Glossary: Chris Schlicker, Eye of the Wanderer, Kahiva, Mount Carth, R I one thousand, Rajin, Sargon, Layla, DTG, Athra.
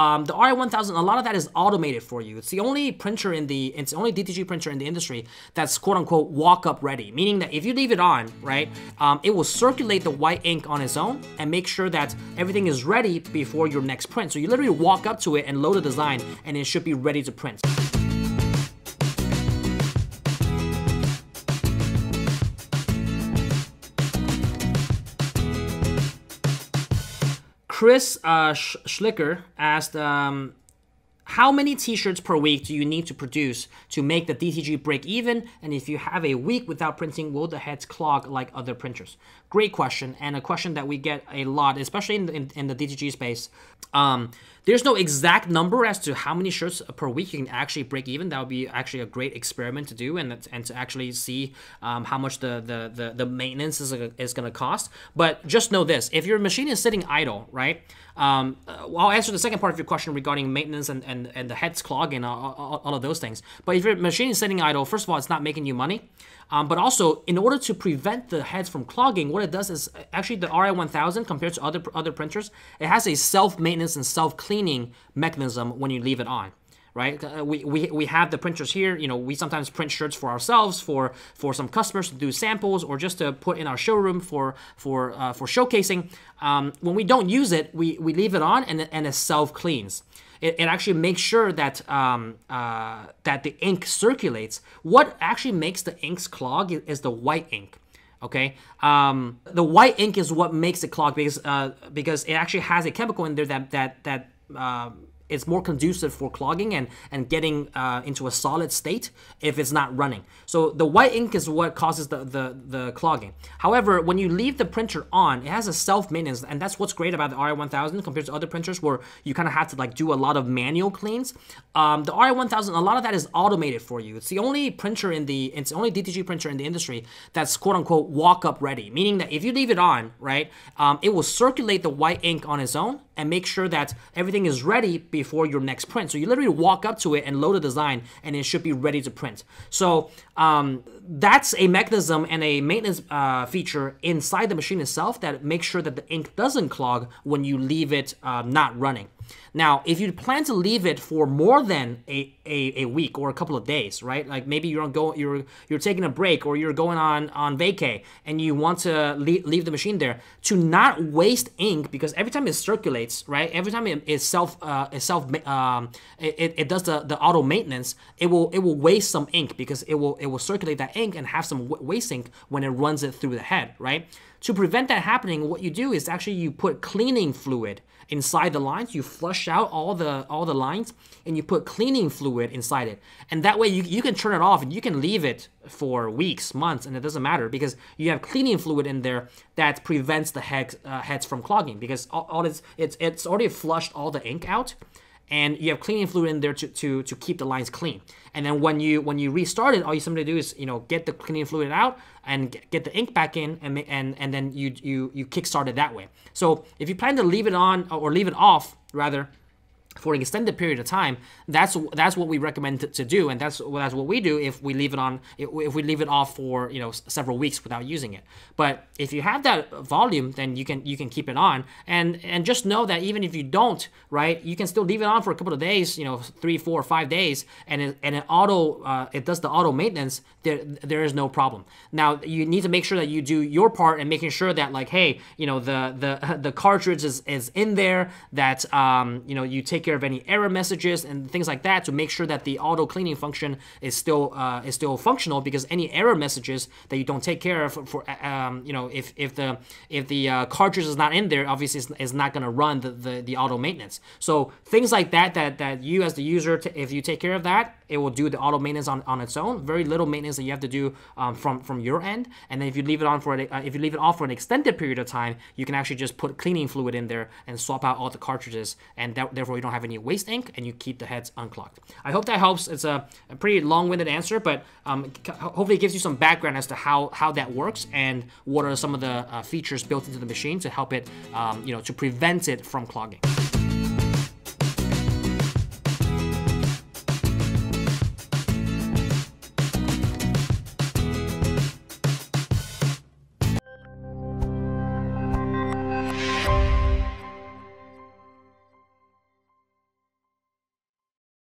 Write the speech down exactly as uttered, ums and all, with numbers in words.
Um, the R I one thousand, a lot of that is automated for you. It's the only printer in the, it's the only D T G printer in the industry that's quote unquote walk-up ready, meaning that if you leave it on, right, um, it will circulate the white ink on its own and make sure that everything is ready before your next print. So you literally walk up to it and load a design and it should be ready to print. Chris uh, Schlicker asked, um, how many t-shirts per week do you need to produce to make the D T G break even? And if you have a week without printing, will the heads clog like other printers? Great question, and a question that we get a lot, especially in the, in, in the D T G space. Um, there's no exact number as to how many shirts per week you can actually break even. That would be actually a great experiment to do and, and to actually see um, how much the, the, the, the maintenance is, is gonna cost. But just know this, if your machine is sitting idle, right? Um, I'll answer the second part of your question regarding maintenance and, and, and the heads clog and all, all, all of those things. But if your machine is sitting idle, first of all, it's not making you money. Um, but also, in order to prevent the heads from clogging, what it does is, actually the R I one thousand, compared to other, other printers, it has a self-maintenance and self-cleaning mechanism when you leave it on. Right, we, we we have the printers here. You know, we sometimes print shirts for ourselves, for for some customers to do samples, or just to put in our showroom for for uh, for showcasing. Um, when we don't use it, we we leave it on, and and it self cleans. It, it actually makes sure that um, uh, that the ink circulates. What actually makes the inks clog is the white ink. Okay, um, the white ink is what makes it clog because uh, because it actually has a chemical in there that that that. Uh, It's more conducive for clogging and, and getting uh, into a solid state if it's not running. So the white ink is what causes the, the, the clogging. However, when you leave the printer on, it has a self-maintenance, and that's what's great about the R I one thousand compared to other printers where you kind of have to like do a lot of manual cleans. Um, the R I one thousand, a lot of that is automated for you. It's the only printer in the, it's the only D T G printer in the industry that's quote unquote walk-up ready, meaning that if you leave it on, right, um, it will circulate the white ink on its own and make sure that everything is ready before your next print. So you literally walk up to it and load a design and it should be ready to print. So um, that's a mechanism and a maintenance uh, feature inside the machine itself that makes sure that the ink doesn't clog when you leave it uh, not running. Now, if you plan to leave it for more than a, a, a week or a couple of days, right? Like maybe you're on go, you're you're taking a break or you're going on on vacay and you want to leave, leave the machine there to not waste ink because every time it circulates, right? Every time it is self uh, itself um, it, it does the, the auto maintenance, it will it will waste some ink because it will it will circulate that ink and have some waste ink when it runs it through the head, right? To prevent that happening, what you do is actually you put cleaning fluid inside the lines. You flush out all the all the lines and you put cleaning fluid inside it. And that way you, you can turn it off and you can leave it for weeks, months, and it doesn't matter because you have cleaning fluid in there that prevents the heads, uh, heads from clogging because all, all it's, it's, it's already flushed all the ink out. And you have cleaning fluid in there to, to, to keep the lines clean. And then when you when you restart it, all you simply do is you know get the cleaning fluid out and get, get the ink back in, and and and then you you you kickstart it that way. So if you plan to leave it on or leave it off rather for an extended period of time, that's that's what we recommend to, to do, and that's that's what we do if we leave it on if we leave it off for you know several weeks without using it. But if you have that volume, then you can you can keep it on, and and just know that even if you don't, right, you can still leave it on for a couple of days, you know, three, four, five days, and it, and it auto uh, it does the auto maintenance. There there is no problem. Now you need to make sure that you do your part and making sure that like hey, you know the the the cartridge is is in there. That um you know you take care of any error messages and things like that to make sure that the auto cleaning function is still uh, is still functional because any error messages that you don't take care of for, for um, you know if if the if the uh, cartridge is not in there, obviously it's, it's not going to run the, the the auto maintenance. So things like that that that you as the user t if you take care of that, it will do the auto maintenance on, on its own. Very little maintenance that you have to do um, from from your end. And then if you leave it on for a, uh, if you leave it off for an extended period of time, you can actually just put cleaning fluid in there and swap out all the cartridges, and that, therefore you don't have any waste ink and you keep the heads unclogged. I hope that helps. It's a, a pretty long-winded answer, but um, hopefully it gives you some background as to how, how that works and what are some of the uh, features built into the machine to help it, um, you know, to prevent it from clogging.